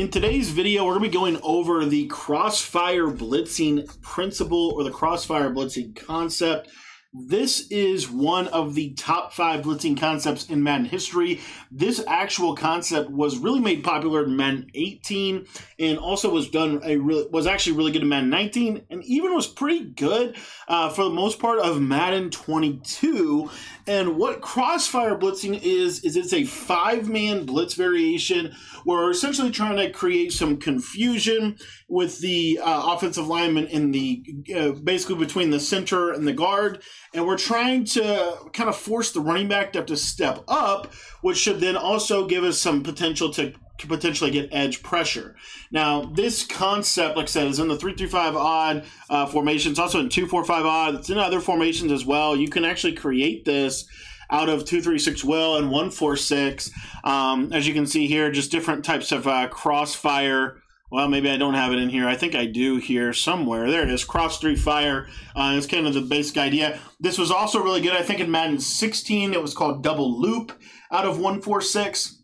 In today's video, we're going to be going over the crossfire blitzing principle or the crossfire blitzing concept. This is one of the top 5 blitzing concepts in Madden history. This actual concept was really made popular in Madden 18 and also was actually really good in Madden 19 and even was pretty good for the most part of Madden 22. And what crossfire blitzing is it's a 5-man blitz variation where we're essentially trying to create some confusion with the offensive lineman in the basically between the center and the guard. And we're trying to kind of force the running back to have to step up, which should then also give us some potential to potentially get edge pressure. Now, this concept, like I said, is in the 3-3-5 odd formation. It's also in 2-4-5 odd. It's in other formations as well. You can actually create this out of 2-3-6 will and 1-4-6. As you can see here, just different types of crossfire. Well, maybe I don't have it in here. I think I do here somewhere. There it is, cross-3-fire. It's kind of the basic idea. This was also really good, I think, in Madden 16. It was called double loop out of 1-4-6.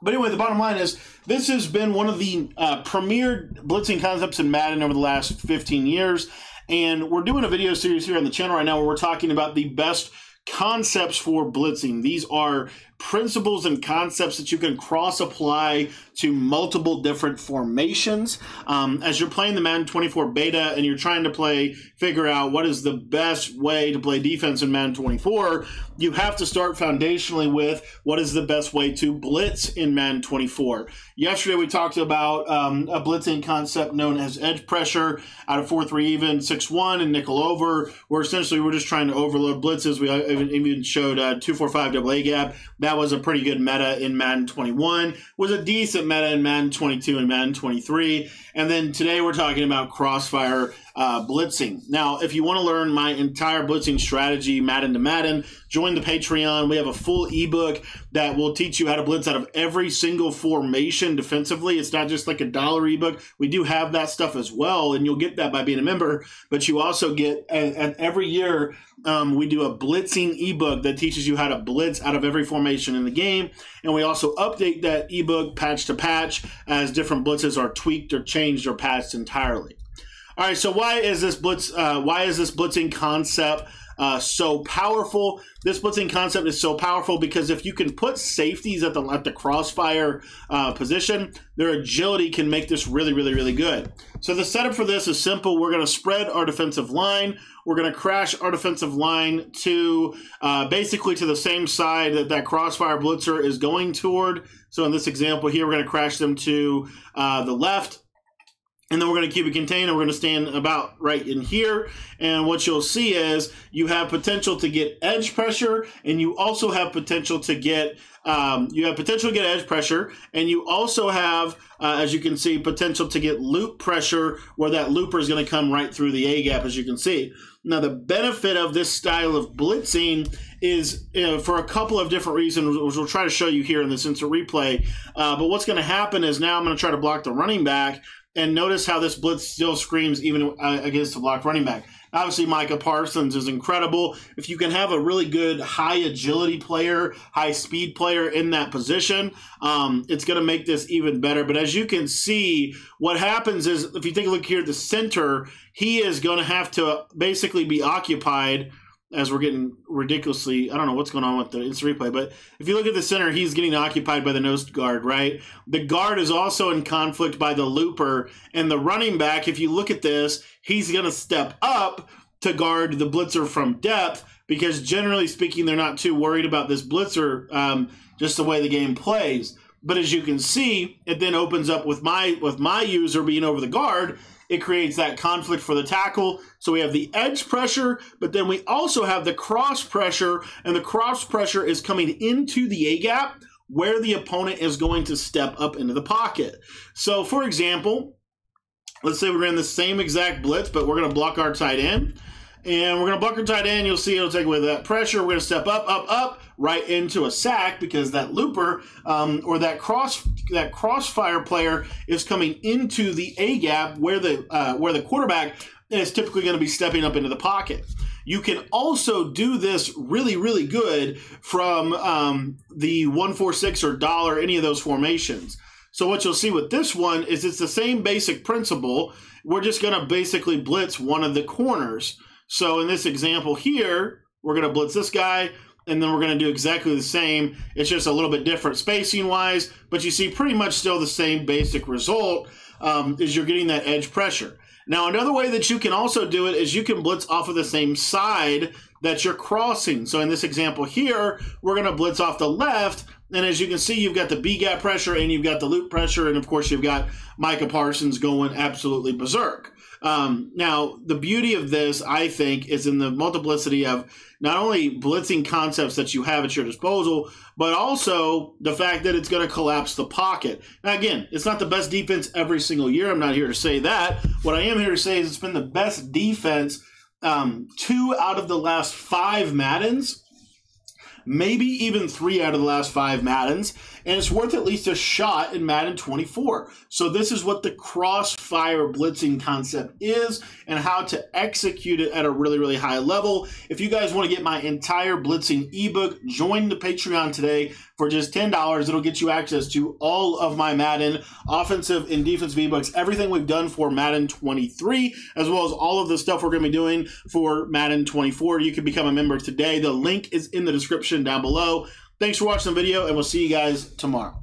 But anyway, the bottom line is this has been one of the premier blitzing concepts in Madden over the last 15 years. And we're doing a video series here on the channel right now where we're talking about the best concepts for blitzing. These are principles and concepts that you can cross apply to multiple different formations. As you're playing the Madden 24 beta and you're trying to figure out what is the best way to play defense in Madden 24, you have to start foundationally with what is the best way to blitz in Madden 24. Yesterday we talked about a blitzing concept known as edge pressure out of 4-3 even, 6-1 and nickel over, where essentially we're just trying to overload blitzes. We even showed 2-4-5 double A gap. That was a pretty good meta in Madden 21, was a decent meta in Madden 22 and Madden 23. And then today we're talking about crossfire blitzing. Now, if you want to learn my entire blitzing strategy, Madden to Madden, join the Patreon. We have a full ebook that will teach you how to blitz out of every single formation defensively. It's not just like a dollar ebook. We do have that stuff as well, and you'll get that by being a member, but you also get every year we do a blitzing ebook that teaches you how to blitz out of every formation in the game. And we also update that ebook patch to patch as different blitzes are tweaked or changed or patched entirely. All right, so why is this blitzing concept so powerful? This blitzing concept is so powerful because if you can put safeties at the crossfire position, their agility can make this really, really, really good. So the setup for this is simple. We're going to spread our defensive line. We're going to crash our defensive line to basically to the same side that crossfire blitzer is going toward. So in this example here, we're going to crash them to the left. And then we're going to keep it contained, and we're going to stand about right in here. And what you'll see is you have potential to get edge pressure, and you also have potential to get edge pressure, and you also have, as you can see, potential to get loop pressure, where that looper is going to come right through the A gap, as you can see. Now, the benefit of this style of blitzing is for a couple of different reasons, which we'll try to show you here in this instant replay. But what's going to happen is now I'm going to try to block the running back. And notice how this blitz still screams even against the blocked running back. Obviously, Micah Parsons is incredible. If you can have a really good high agility player, high speed player in that position, it's going to make this even better. But as you can see, what happens is if you take a look here at the center, he is going to have to basically be occupied as we're getting ridiculously, I don't know what's going on with the instant replay, but if you look at the center, he's getting occupied by the nose guard, right? The guard is also in conflict by the looper, and the running back, if you look at this, he's going to step up to guard the blitzer from depth because generally speaking, they're not too worried about this blitzer, just the way the game plays. But as you can see, it then opens up with my user being over the guard. It creates that conflict for the tackle. So we have the edge pressure, but then we also have the cross pressure, and the cross pressure is coming into the A gap where the opponent is going to step up into the pocket. So for example, let's say we're in the same exact blitz, but we're going to block our tight end. And we're going to block our tight end. You'll see it'll take away that pressure. We're going to step up, up, up, right into a sack because that looper or that crossfire player is coming into the A gap where the quarterback is typically going to be stepping up into the pocket. You can also do this really, really good from the 1-4-6 or dollar, any of those formations. So what you'll see with this one is it's the same basic principle. We're just going to basically blitz one of the corners. So in this example here, we're going to blitz this guy, and then we're going to do exactly the same. It's just a little bit different spacing-wise, but you see pretty much still the same basic result is you're getting that edge pressure. Now, another way that you can also do it is you can blitz off of the same side that you're crossing. So in this example here, we're going to blitz off the left, and as you can see, you've got the B-gap pressure, and you've got the loop pressure, and of course, you've got Micah Parsons going absolutely berserk. Now, the beauty of this, I think, is in the multiplicity of not only blitzing concepts that you have at your disposal, but also the fact that it's going to collapse the pocket. Now, again, it's not the best defense every single year. I'm not here to say that. What I am here to say is it's been the best defense 2 out of the last 5 Maddens, maybe even 3 out of the last 5 Maddens, and it's worth at least a shot in Madden 24. So this is what the crossfire blitzing concept is and how to execute it at a really, really high level. If you guys want to get my entire blitzing ebook, join the Patreon today for just $10. It'll get you access to all of my Madden offensive and defensive ebooks, everything we've done for Madden 23, as well as all of the stuff we're going to be doing for Madden 24. You can become a member today. The link is in the description down below. Thanks for watching the video, and we'll see you guys tomorrow.